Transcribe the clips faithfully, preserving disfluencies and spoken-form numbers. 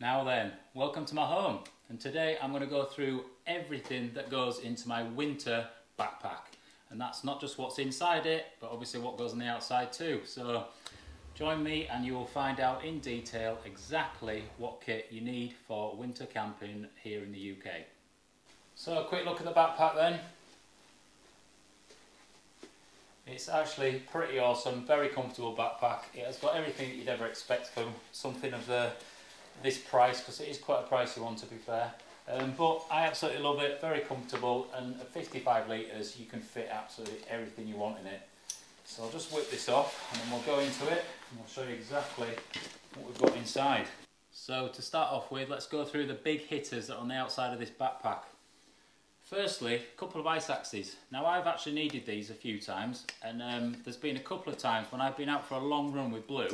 Now then, welcome to my home, and today I'm going to go through everything that goes into my winter backpack, and that's not just what's inside it but obviously what goes on the outside too. So join me and you will find out in detail exactly what kit you need for winter camping here in the U K. So a quick look at the backpack then. It's actually pretty awesome, very comfortable backpack. It has got everything that you'd ever expect from something of the this price, because it is quite a pricey one to be fair, um, but I absolutely love it, very comfortable, and at fifty-five litres you can fit absolutely everything you want in it. So I'll just whip this off and then we'll go into it and I'll show you exactly what we've got inside. So to start off with, let's go through the big hitters that are on the outside of this backpack. Firstly, a couple of ice axes. Now I've actually needed these a few times, and um, there's been a couple of times when I've been out for a long run with Blue.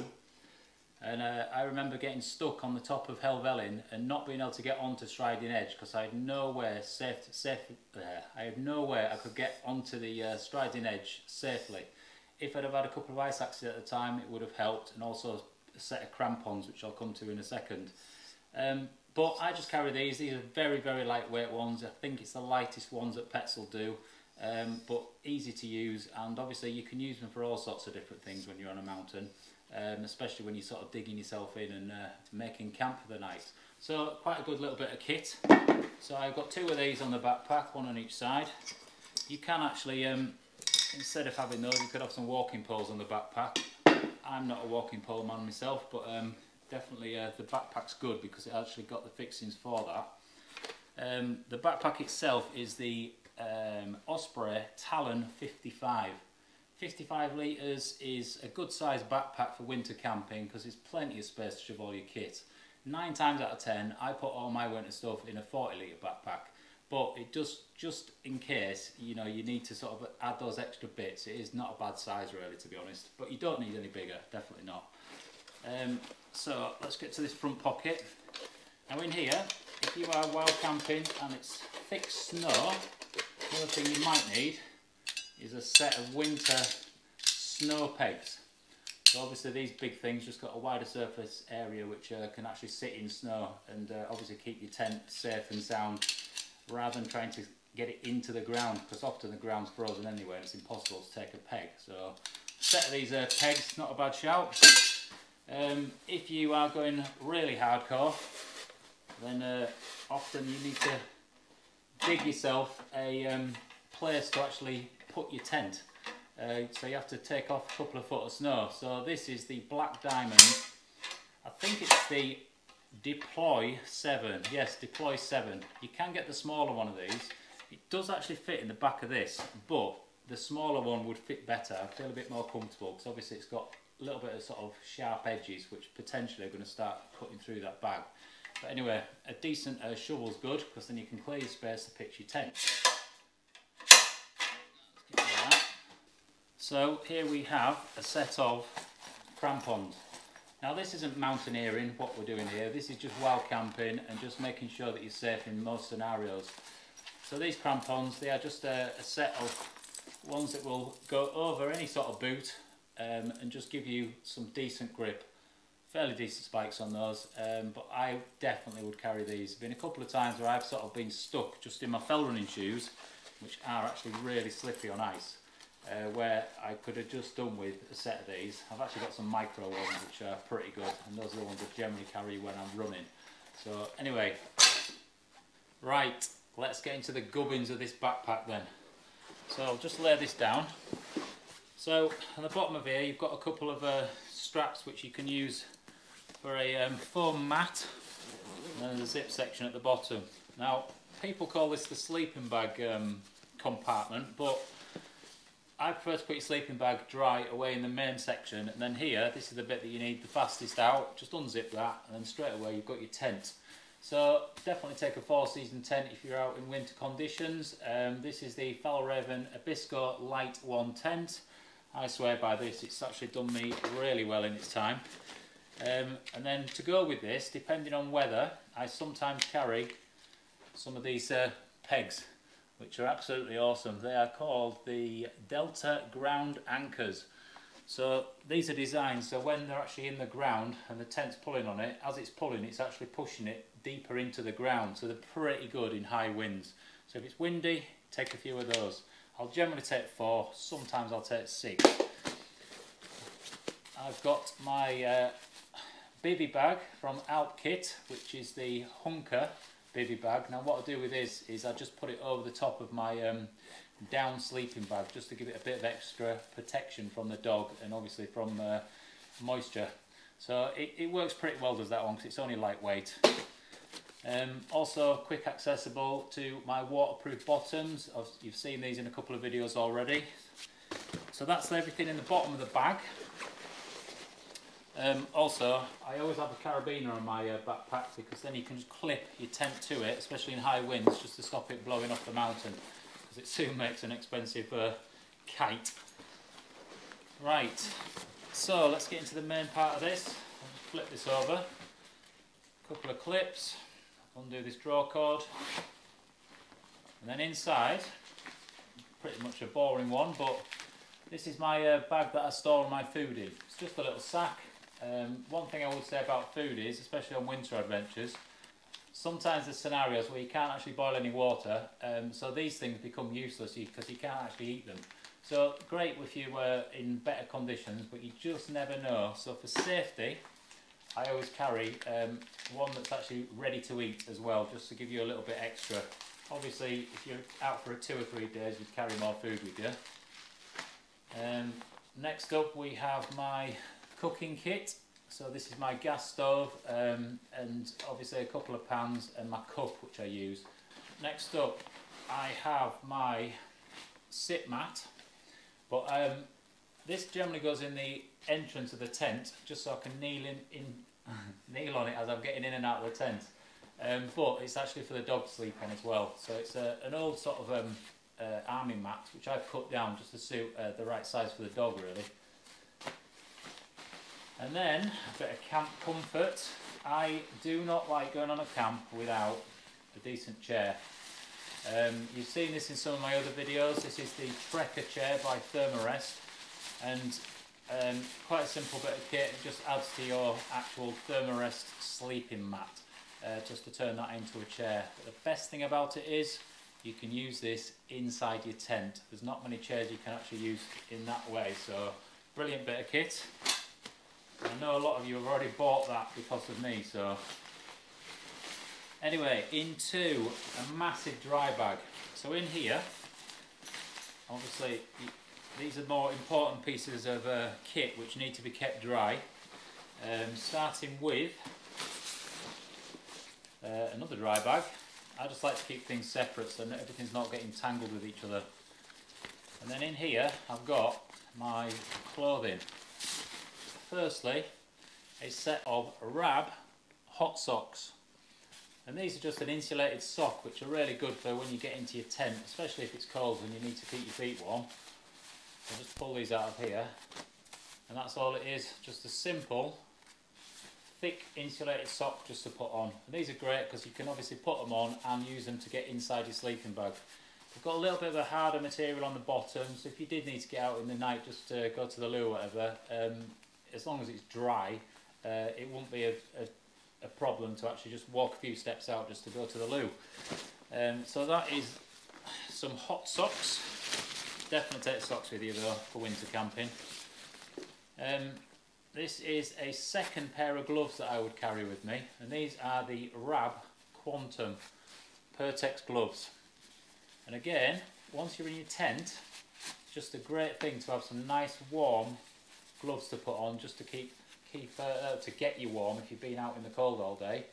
And uh, I remember getting stuck on the top of Helvellyn and not being able to get onto Striding Edge because I had nowhere safe, safe uh, I had nowhere I could get onto the uh, Striding Edge safely. If I'd have had a couple of ice axes at the time, it would have helped, and also a set of crampons, which I'll come to in a second. Um, but I just carry these. These are very, very lightweight ones. I think it's the lightest ones that Petzl do, um, but easy to use, and obviously you can use them for all sorts of different things when you're on a mountain. Um, especially when you're sort of digging yourself in and uh, making camp for the night. So quite a good little bit of kit. So I've got two of these on the backpack, one on each side. You can actually, um, instead of having those, you could have some walking poles on the backpack. I'm not a walking pole man myself, but um, definitely uh, the backpack's good because it actually got the fixings for that. Um, the backpack itself is the um, Osprey Talon fifty-five. fifty-five litres is a good sized backpack for winter camping because there's plenty of space to shove all your kit. Nine times out of ten I put all my winter stuff in a forty litre backpack, but it does, just in case, you know, you need to sort of add those extra bits. It is not a bad size really, to be honest, but you don't need any bigger, definitely not. Um, so let's get to this front pocket. Now in here, if you are wild camping and it's thick snow, the other thing you might need is a set of winter snow pegs. So obviously these big things just got a wider surface area which uh, can actually sit in snow and uh, obviously keep your tent safe and sound, rather than trying to get it into the ground, because often the ground's frozen anyway and it's impossible to take a peg. So a set of these uh, pegs, not a bad shout. Um, if you are going really hardcore, then uh, often you need to dig yourself a um, place to actually put your tent, uh, so you have to take off a couple of foot of snow. So this is the Black Diamond, I think it's the Deploy seven, yes, Deploy seven. You can get the smaller one of these. It does actually fit in the back of this, but the smaller one would fit better. I feel a bit more comfortable because obviously it's got a little bit of sort of sharp edges which potentially are going to start cutting through that bag. But anyway, a decent uh, shovel's good because then you can clear your space to pitch your tent. So here we have a set of crampons. Now this isn't mountaineering, what we're doing here. This is just wild camping and just making sure that you're safe in most scenarios. So these crampons, they are just a, a set of ones that will go over any sort of boot um, and just give you some decent grip. Fairly decent spikes on those, um, but I definitely would carry these. There's been a couple of times where I've sort of been stuck just in my fell running shoes, which are actually really slippery on ice. Uh, where I could have just done with a set of these. I've actually got some micro ones which are pretty good, and those are the ones I generally carry when I'm running. So anyway, right, let's get into the gubbins of this backpack then. So I'll just lay this down. So on the bottom of here you've got a couple of uh, straps which you can use for a um, foam mat, and then there's a zip section at the bottom. Now people call this the sleeping bag um, compartment, but I prefer to put your sleeping bag dry away in the main section, and then here, this is the bit that you need the fastest out. Just unzip that and then straight away you've got your tent. So definitely take a four season tent if you're out in winter conditions. Um, this is the Fjallraven Abisko Light One tent. I swear by this, it's actually done me really well in its time. Um, and then to go with this, depending on weather, I sometimes carry some of these uh, pegs, which are absolutely awesome. They are called the Delta Ground Anchors. So these are designed so when they're actually in the ground and the tent's pulling on it, as it's pulling it's actually pushing it deeper into the ground, so they're pretty good in high winds. So if it's windy, take a few of those. I'll generally take four, sometimes I'll take six. I've got my uh, bivy bag from Alpkit, which is the Hunker bivy bag. Now what I do with this is I just put it over the top of my um, down sleeping bag, just to give it a bit of extra protection from the dog and obviously from uh, moisture. So it, it works pretty well, does that one, because it's only lightweight. Um, also quick accessible to my waterproof bottoms. I've, you've seen these in a couple of videos already. So that's everything in the bottom of the bag. Um, also, I always have a carabiner on my uh, backpack, because then you can just clip your tent to it, especially in high winds, just to stop it blowing off the mountain, because it soon makes an expensive uh, kite. Right, so let's get into the main part of this. I'll just flip this over, a couple of clips. Undo this draw cord, and then inside, pretty much a boring one, but this is my uh, bag that I store my food in. It's just a little sack. Um, one thing I would say about food is, especially on winter adventures, sometimes there's scenarios where you can't actually boil any water, um, so these things become useless because you can't actually eat them. So great if you were in better conditions, but you just never know. So for safety, I always carry um, one that's actually ready to eat as well, just to give you a little bit extra. Obviously, if you're out for a two or three days, you'd carry more food with you. Um, next up, we have my cooking kit. So this is my gas stove um, and obviously a couple of pans and my cup, which I use. Next up, I have my sit mat, but um, this generally goes in the entrance of the tent, just so I can kneel in, in kneel on it as I'm getting in and out of the tent. Um, but it's actually for the dog to sleep on as well. So it's a, an old sort of um, uh, army mat, which I've cut down just to suit uh, the right size for the dog, really. And then a bit of camp comfort. I do not like going on a camp without a decent chair. Um, you've seen this in some of my other videos. This is the Trekker chair by Thermarest, and Um, quite a simple bit of kit. It just adds to your actual Thermarest sleeping mat, uh, just to turn that into a chair. But the best thing about it is you can use this inside your tent. There's not many chairs you can actually use in that way, so brilliant bit of kit. I know a lot of you have already bought that because of me, so anyway, into a massive dry bag. So in here, obviously you, these are more important pieces of uh, kit which need to be kept dry. Um, starting with uh, another dry bag. I just like to keep things separate so that everything's not getting tangled with each other. And then in here I've got my clothing. Firstly, a set of Rab hot socks. And these are just an insulated sock, which are really good for when you get into your tent, especially if it's cold and you need to keep your feet warm. I'll just pull these out of here, and that's all it is, just a simple thick insulated sock just to put on. And these are great because you can obviously put them on and use them to get inside your sleeping bag. They've got a little bit of a harder material on the bottom, so if you did need to get out in the night just to go to the loo or whatever, um, as long as it's dry, uh, it won't be a, a, a problem to actually just walk a few steps out just to go to the loo. Um, so that is some hot socks. Definitely take socks with you though for winter camping. Um, this is a second pair of gloves that I would carry with me, and these are the Rab Quantum Pertex gloves. And again, once you're in your tent, it's just a great thing to have some nice warm gloves to put on, just to keep keep uh, to get you warm if you've been out in the cold all day.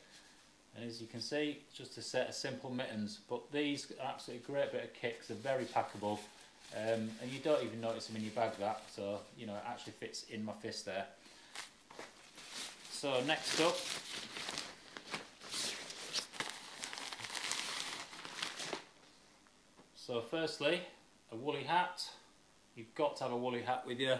And as you can see, just a set of simple mittens, but these are absolutely a great bit of kit because they're very packable. Um, and you don't even notice them in your bag, that, so you know it actually fits in my fist there. So next up, so firstly, a woolly hat. You've got to have a woolly hat with you,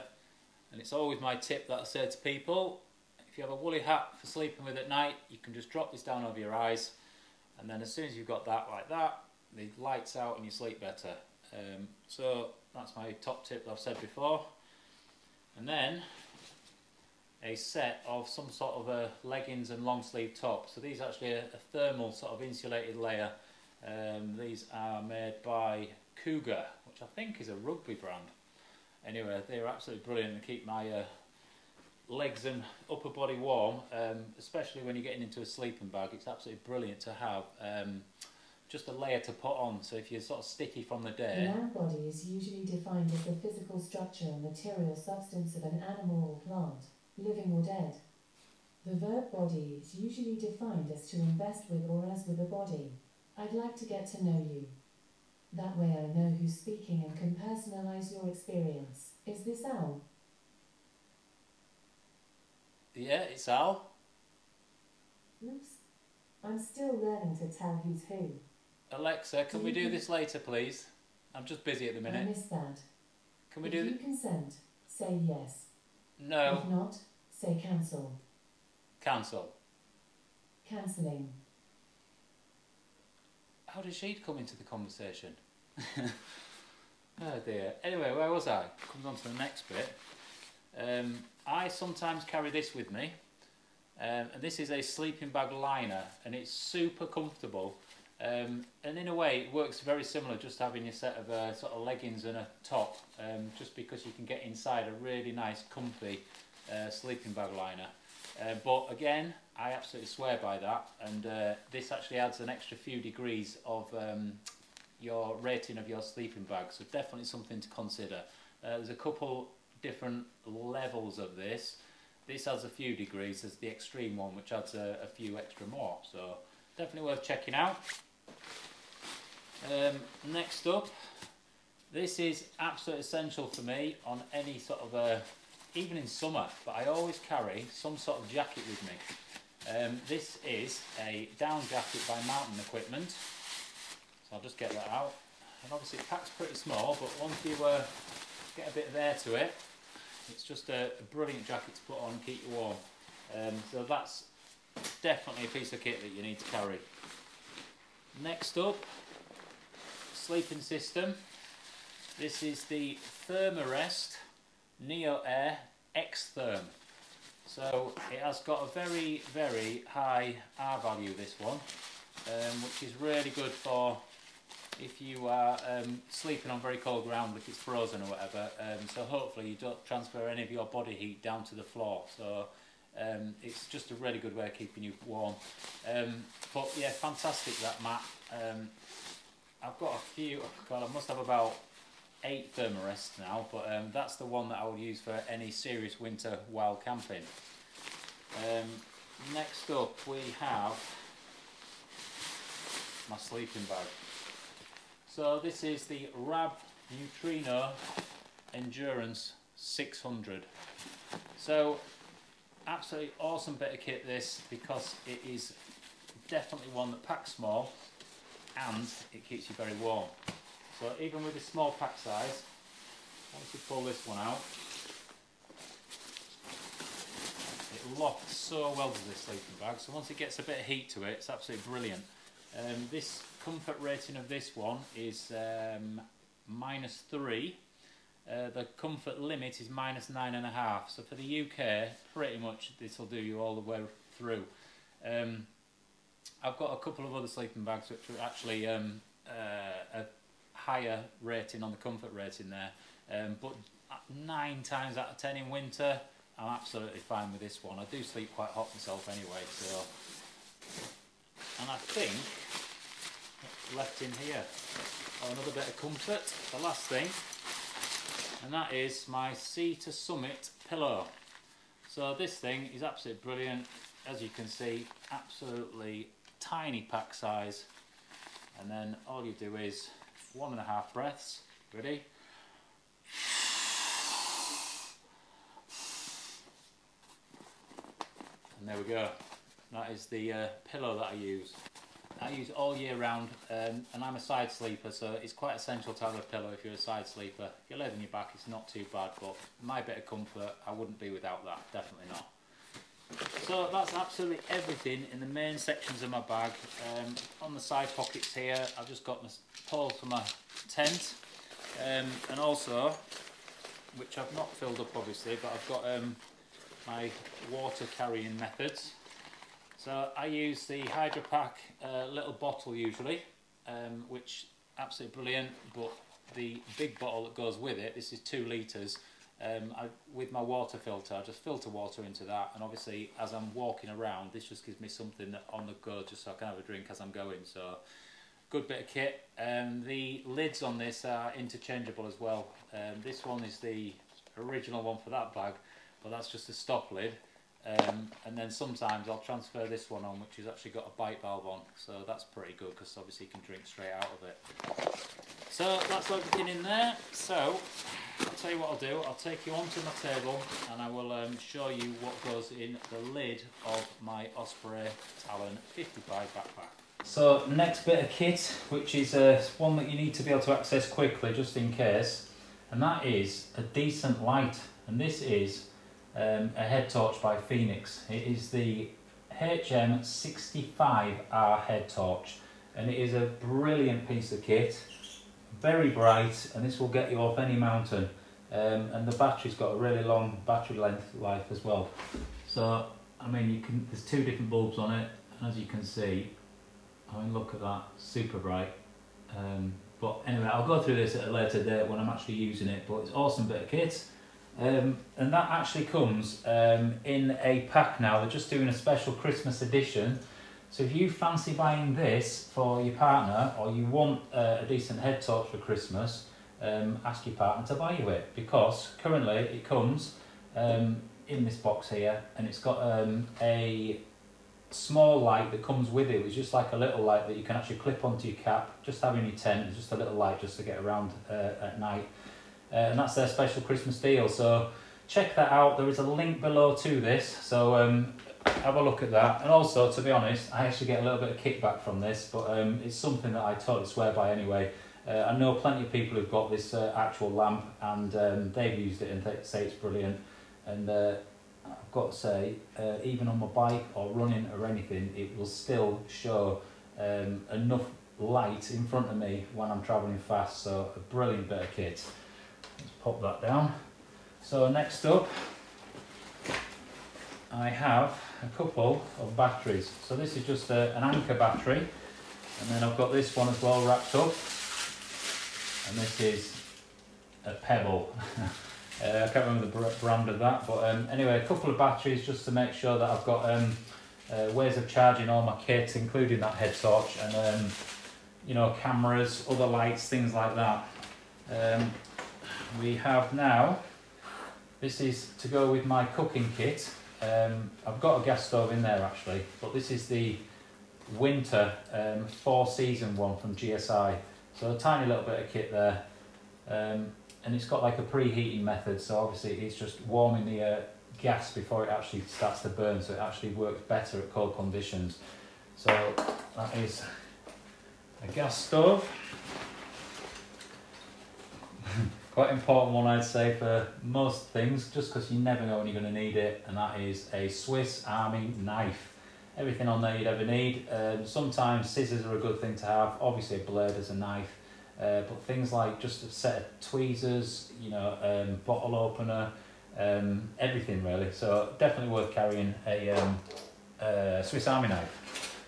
and it's always my tip that I say to people: if you have a woolly hat for sleeping with at night, you can just drop this down over your eyes, and then as soon as you've got that like that, the light's out and you sleep better. Um, so that's my top tip that I've said before. and then a set of some sort of a leggings and long sleeve top. So these are actually a, a thermal sort of insulated layer. Um, these are made by Cougar, which I think is a rugby brand. Anyway, they're absolutely brilliant. They keep my uh, legs and upper body warm, um, especially when you're getting into a sleeping bag. It's absolutely brilliant to have um, just a layer to put on, so if you're sort of sticky from the day. The outer body is usually defined as the physical structure and material substance of an animal or plant, living or dead. The verb body is usually defined as to invest with or as with a body. I'd like to get to know you. That way I know who's speaking and can personalize your experience. Is this Al? Yeah, it's Al. Oops. I'm still learning to tell who's who. Alexa, can do we do this later, please? I'm just busy at the minute. I missed that. Can we if do this? If you consent, say yes. No. If not, say cancel. Cancel. Cancelling. How did she come into the conversation? Oh dear. Anyway, where was I? Comes on to the next bit. Um, I sometimes carry this with me. Um, and this is a sleeping bag liner, and it's super comfortable. Um, and in a way, it works very similar, just having a set of uh, sort of leggings and a top, um, just because you can get inside a really nice, comfy uh, sleeping bag liner. Uh, but again, I absolutely swear by that, and uh, this actually adds an extra few degrees of um, your rating of your sleeping bag, so definitely something to consider. Uh, there's a couple different levels of this. This adds a few degrees, there's the extreme one, which adds a, a few extra more, so definitely worth checking out. Um, next up, this is absolutely essential for me on any sort of a, even in summer, but I always carry some sort of jacket with me. Um, this is a down jacket by Mountain Equipment, so I'll just get that out. And obviously it packs pretty small, but once you uh, get a bit of air to it, it's just a, a brilliant jacket to put on and keep you warm. Um, so that's definitely a piece of kit that you need to carry. Next up, sleeping system. This is the Thermarest NeoAir X-Therm. So it has got a very, very high R value, this one, um, which is really good for if you are um, sleeping on very cold ground, if it's frozen or whatever, um, so hopefully you don't transfer any of your body heat down to the floor, so um, it's just a really good way of keeping you warm. Um, but yeah, fantastic that mat. Um, I've got a few, oh God, I must have about eight Thermarests now, but um, that's the one that I would use for any serious winter wild camping. Um, next up we have my sleeping bag. So this is the Rab Neutrino Endurance six hundred. So absolutely awesome bit of kit this, because it is definitely one that packs small and it keeps you very warm. So even with a small pack size, once you pull this one out, it lofts so well to this sleeping bag, so once it gets a bit of heat to it, it's absolutely brilliant. Um, this comfort rating of this one is um, minus three. Uh, the comfort limit is minus nine and a half. So for the U K, pretty much this will do you all the way through. Um, I've got a couple of other sleeping bags which are actually um, uh, a higher rating on the comfort rating there. Um, but nine times out of ten in winter, I'm absolutely fine with this one. I do sleep quite hot myself anyway, so. And I think left in here, oh, another bit of comfort, the last thing, and that is my Sea to Summit pillow. So this thing is absolutely brilliant, as you can see, absolutely tiny pack size, and then all you do is one and a half breaths. Ready? And there we go. That is the uh, pillow that I use. I use all year round, um, and I'm a side sleeper, so it's quite essential to have a pillow if you're a side sleeper. If you're laying on your back, it's not too bad, but my bit of comfort, I wouldn't be without that, definitely not. So that's absolutely everything in the main sections of my bag. Um, on the side pockets here, I've just got my pole for my tent, um, and also which I've not filled up obviously, but I've got um, my water carrying methods. So I use the Hydra Pak uh, little bottle usually, um, which absolutely brilliant, but the big bottle that goes with it, this is two litres, um, I, with my water filter, I just filter water into that, and obviously as I'm walking around this just gives me something that on the go, just so I can have a drink as I'm going. So good bit of kit. Um, the lids on this are interchangeable as well. Um, this one is the original one for that bag, but that's just a stop lid. Um, and then sometimes I'll transfer this one on, which has actually got a bite valve on, so that's pretty good because obviously you can drink straight out of it. So that's everything in there. So I'll tell you what I'll do, I'll take you onto my table and I will um, show you what goes in the lid of my Osprey Talon fifty-five backpack. So next bit of kit, which is uh, one that you need to be able to access quickly just in case, and that is a decent light, and this is um, a head torch by Fenix. It is the H M sixty-five R head torch, and it is a brilliant piece of kit, very bright, and this will get you off any mountain, um, and the battery's got a really long battery length life as well. So I mean, you can, there's two different bulbs on it, and as you can see, I mean, look at that, super bright. Um, but anyway, I'll go through this at a later date when I'm actually using it, but it's an awesome bit of kit. Um, and that actually comes um, in a pack now. They're just doing a special Christmas edition. So if you fancy buying this for your partner, or you want uh, a decent head torch for Christmas, um, ask your partner to buy you it, because currently it comes um, in this box here, and it's got um, a small light that comes with it. It's just like a little light that you can actually clip onto your cap, just having your tent, just a little light just to get around uh, at night, uh, and that's their special Christmas deal. So check that out, there is a link below to this, so um, have a look at that. And also, to be honest, I actually get a little bit of kickback from this, but um, it's something that I totally swear by anyway. uh, I know plenty of people who've got this uh, actual lamp, and um, they've used it and they say it's brilliant, and uh, I've got to say, uh, even on my bike or running or anything, it will still show um, enough light in front of me when I'm travelling fast. So a brilliant bit of kit. Let's pop that down. So next up, I have a couple of batteries. So this is just a, an Anker battery, and then I've got this one as well wrapped up, and this is a Pebble. Uh, I can't remember the brand of that, but um, anyway, a couple of batteries just to make sure that I've got um, uh, ways of charging all my kit, including that head torch, and um, you know, cameras, other lights, things like that. Um, we have now, this is to go with my cooking kit. Um, I've got a gas stove in there actually, but this is the winter um, four season one from G S I, so a tiny little bit of kit there. Um, and it's got like a preheating method, so obviously it's just warming the uh, gas before it actually starts to burn, so it actually works better at cold conditions. So that is a gas stove. Quite important one, I'd say, for most things, just because you never know when you're going to need it, and that is a Swiss Army knife. Everything on there you'd ever need. Um, sometimes scissors are a good thing to have, obviously a blade is a knife. Uh, but things like just a set of tweezers, you know, um, bottle opener, um, everything really. So definitely worth carrying a um, uh, Swiss Army knife.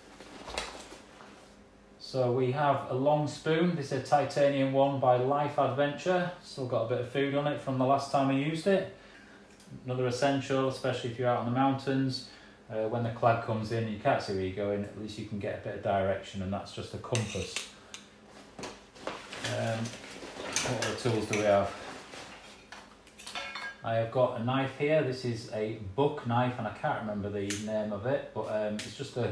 So we have a long spoon. This is a titanium one by Life Adventure. Still got a bit of food on it from the last time I used it. Another essential, especially if you're out on the mountains. Uh, when the cloud comes in, you can't see where you're going. At least you can get a bit of direction, and that's just a compass. Um, what other tools do we have? I have got a knife here. This is a Buck knife, and I can't remember the name of it, but um, it's just a,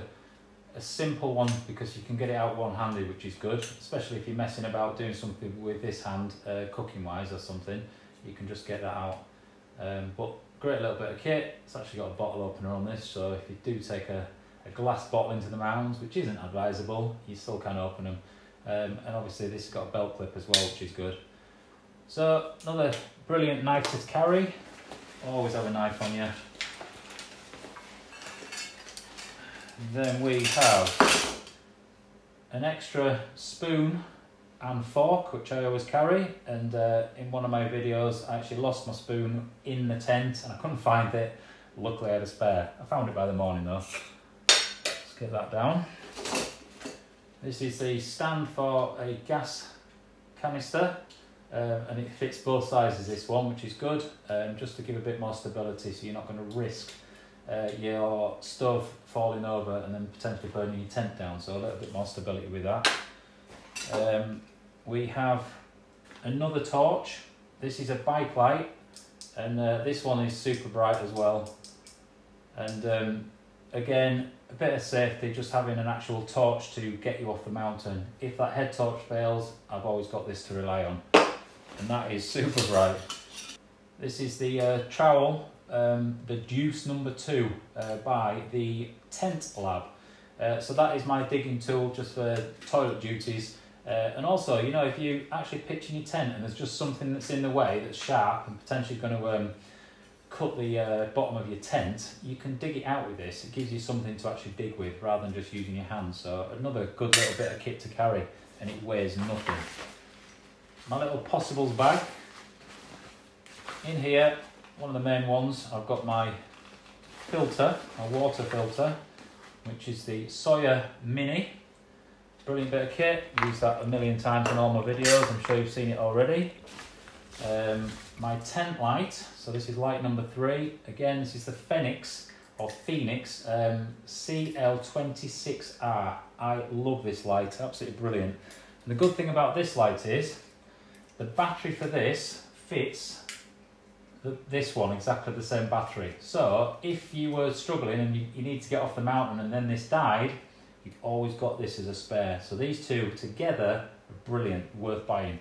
a simple one because you can get it out one-handed, which is good, especially if you're messing about doing something with this hand, uh, cooking-wise or something. You can just get that out. Um, but great little bit of kit. It's actually got a bottle opener on this, so if you do take a, a glass bottle into the mountains, which isn't advisable, you still can open them. Um, and obviously this has got a belt clip as well, which is good. So another brilliant knife to carry. Always have a knife on you. Then we have an extra spoon and fork, which I always carry, and uh, in one of my videos I actually lost my spoon in the tent and I couldn't find it. Luckily I had a spare. I found it by the morning though. Let's get that down. This is the stand for a gas canister, um, and it fits both sizes, this one, which is good, um, just to give a bit more stability, so you're not going to risk uh, your stove falling over and then potentially burning your tent down, so a little bit more stability with that. Um, we have another torch. This is a bike light, and uh, this one is super bright as well, and um, again, a bit of safety, just having an actual torch to get you off the mountain. If that head torch fails, I've always got this to rely on, and that is super bright. This is the uh, trowel, um, the Deuce number two uh, by the Tent Lab. Uh, so that is my digging tool just for toilet duties. Uh, and also, you know, if you actually pitch in your tent and there's just something that's in the way that's sharp and potentially going to um, cut the uh, bottom of your tent, you can dig it out with this. It gives you something to actually dig with rather than just using your hands. So another good little bit of kit to carry, and it weighs nothing. My little possibles bag. In here, one of the main ones, I've got my filter, my water filter, which is the Sawyer Mini. Brilliant bit of kit, used that a million times in all my videos, I'm sure you've seen it already. Um, my tent light, so this is light number three. Again, this is the Fenix, or Phoenix, um, C L twenty-six R. I love this light, absolutely brilliant. And the good thing about this light is, the battery for this fits this one, exactly the same battery. So if you were struggling and you, you need to get off the mountain and then this died, you've always got this as a spare. So these two together are brilliant, worth buying.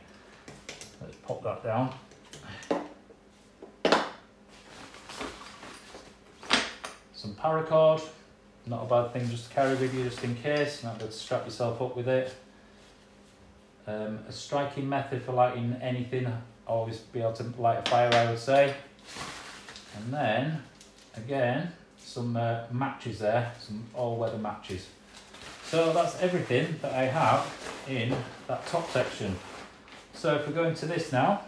Let's pop that down. Some paracord, not a bad thing just to carry with you just in case, not good to strap yourself up with it. Um, a striking method for lighting anything, always be able to light a fire, I would say. And then again, some uh, matches there, some all-weather matches. So that's everything that I have in that top section. So if we go into this now,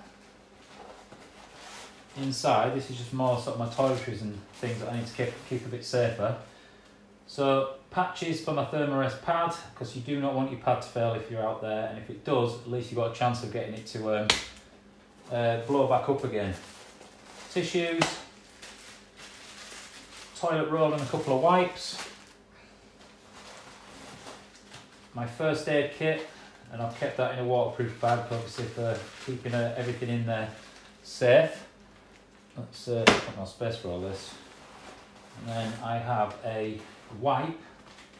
inside, this is just more sort of my toiletries and things that I need to keep, keep a bit safer. So patches for my Thermarest pad, because you do not want your pad to fail if you're out there, and if it does, at least you've got a chance of getting it to um, Uh, blow back up again. Tissues, toilet roll and a couple of wipes, my first aid kit, and I've kept that in a waterproof bag, obviously, for keeping uh, everything in there safe. Let's uh, put my space for all this. And then I have a wipe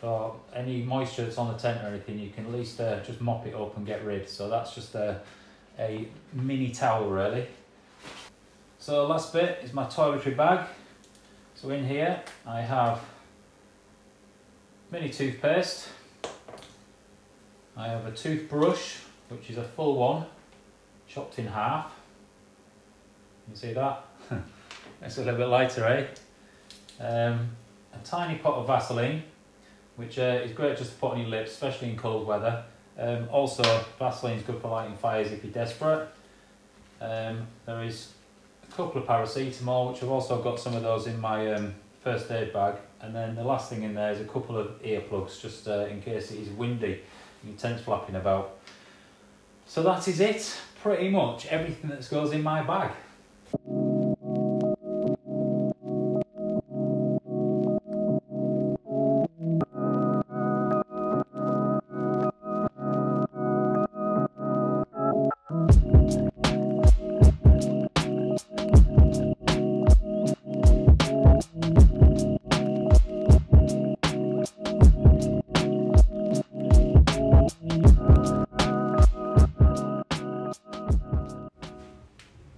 for any moisture that's on the tent or anything, you can at least uh, just mop it up and get rid. So that's just a uh, a mini towel really. So last bit is my toiletry bag. So in here I have mini toothpaste, I have a toothbrush, which is a full one, chopped in half. You can see that? It's a little bit lighter, eh? Um, a tiny pot of Vaseline, which uh, is great just to put on your lips, especially in cold weather. Um, also, Vaseline is good for lighting fires if you're desperate. Um, there is a couple of paracetamol, which I've also got some of those in my um, first aid bag. And then the last thing in there is a couple of earplugs, just uh, in case it is windy and your tent's flapping about. So that is it, pretty much everything that goes in my bag.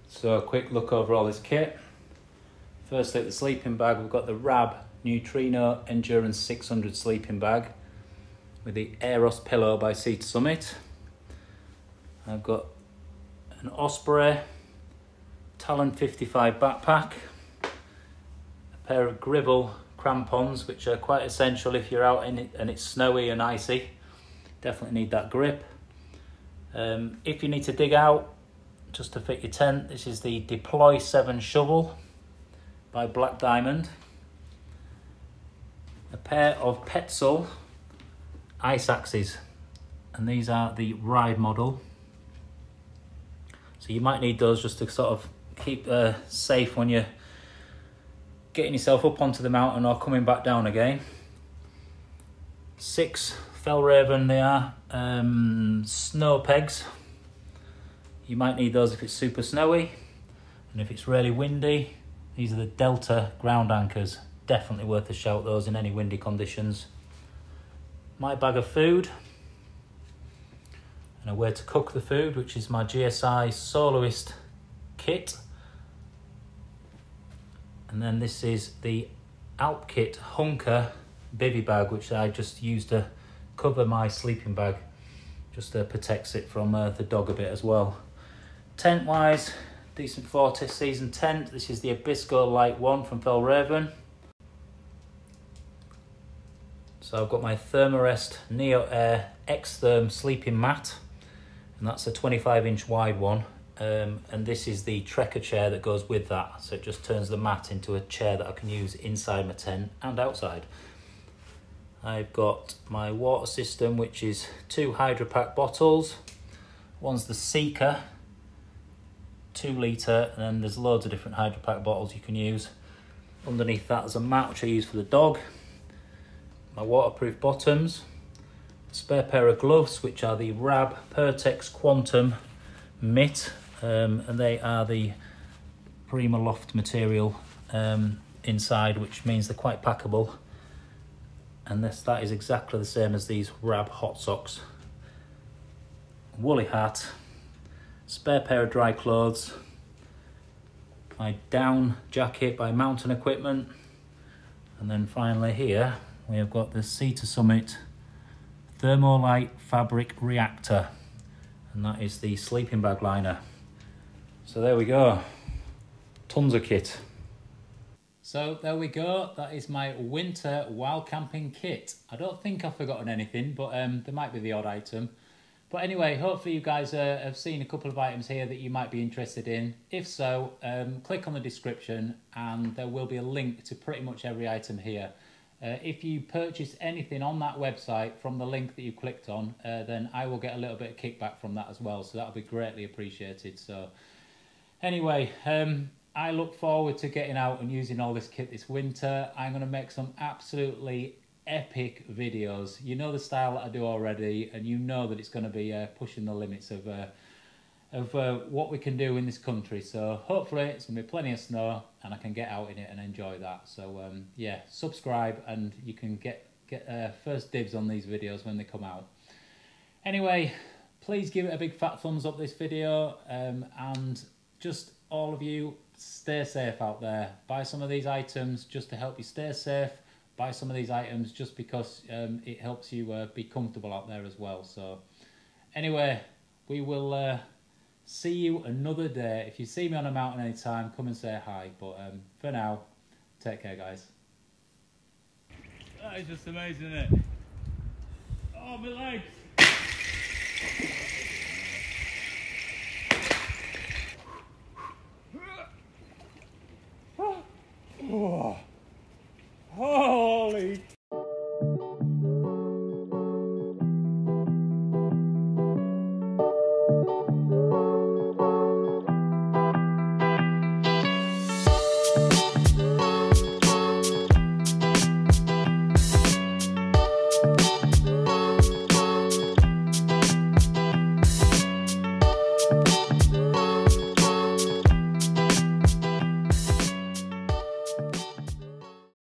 So a quick look over all this kit. Firstly, at the sleeping bag, we've got the Rab Neutrino Endurance six hundred sleeping bag with the Aeros pillow by Sea to Summit. I've got an Osprey Talon fifty-five backpack, a pair of Grivel crampons, which are quite essential if you're out in it and it's snowy and icy. Definitely need that grip. Um, if you need to dig out just to fit your tent, this is the Deploy seven shovel by Black Diamond. A pair of Petzl ice axes, and these are the ride model. So you might need those just to sort of keep uh, safe when you're getting yourself up onto the mountain or coming back down again. Six Fjallraven, they are um, snow pegs. You might need those if it's super snowy, and if it's really windy, these are the Delta Ground Anchors. Definitely worth a shout, those, in any windy conditions. My bag of food, and a way to cook the food, which is my G S I Soloist kit. And then this is the Alpkit Hunker bivvy bag, which I just used to cover my sleeping bag, just to protect it from uh, the dog a bit as well. Tent wise, decent Fortis season tent. This is the Abisko Light One from Fjallraven. So I've got my Thermarest NeoAir X-Therm sleeping mat, and that's a twenty-five inch wide one. Um, and this is the Trekker chair that goes with that. So it just turns the mat into a chair that I can use inside my tent and outside. I've got my water system, which is two Hydra Pak bottles. One's the Seeker, two litre, and then there's loads of different Hydra Pak bottles you can use. Underneath that is a mat, which I use for the dog. My waterproof bottoms. A spare pair of gloves, which are the Rab Pertex Quantum Mitt, um, and they are the PrimaLoft material um, inside, which means they're quite packable. And this, that is exactly the same as these Rab hot socks. Woolly hat, spare pair of dry clothes, my down jacket by Mountain Equipment, and then finally here we have got the Sea to Summit Thermolite fabric reactor, and that is the sleeping bag liner. So there we go, tons of kit. So there we go, that is my winter wild camping kit. I don't think I've forgotten anything, but um, there might be the odd item. But anyway, hopefully you guys uh, have seen a couple of items here that you might be interested in. If so, um, click on the description and there will be a link to pretty much every item here. Uh, if you purchase anything on that website from the link that you clicked on, uh, then I will get a little bit of kickback from that as well. So that'll be greatly appreciated. So anyway, um, I look forward to getting out and using all this kit this winter. I'm going to make some absolutely epic videos. You know the style that I do already, and you know that it's going to be uh, pushing the limits of, uh, of uh, what we can do in this country. So hopefully it's going to be plenty of snow and I can get out in it and enjoy that. So um, yeah, subscribe and you can get, get uh, first dibs on these videos when they come out. Anyway, please give it a big fat thumbs up this video, um, and just all of you, stay safe out there. Buy some of these items just to help you stay safe. Buy some of these items just because um, it helps you uh, be comfortable out there as well. So anyway, we will uh, see you another day. If you see me on a mountain anytime, come and say hi. But um, for now, take care, guys. That is just amazing, isn't it? Oh, my legs.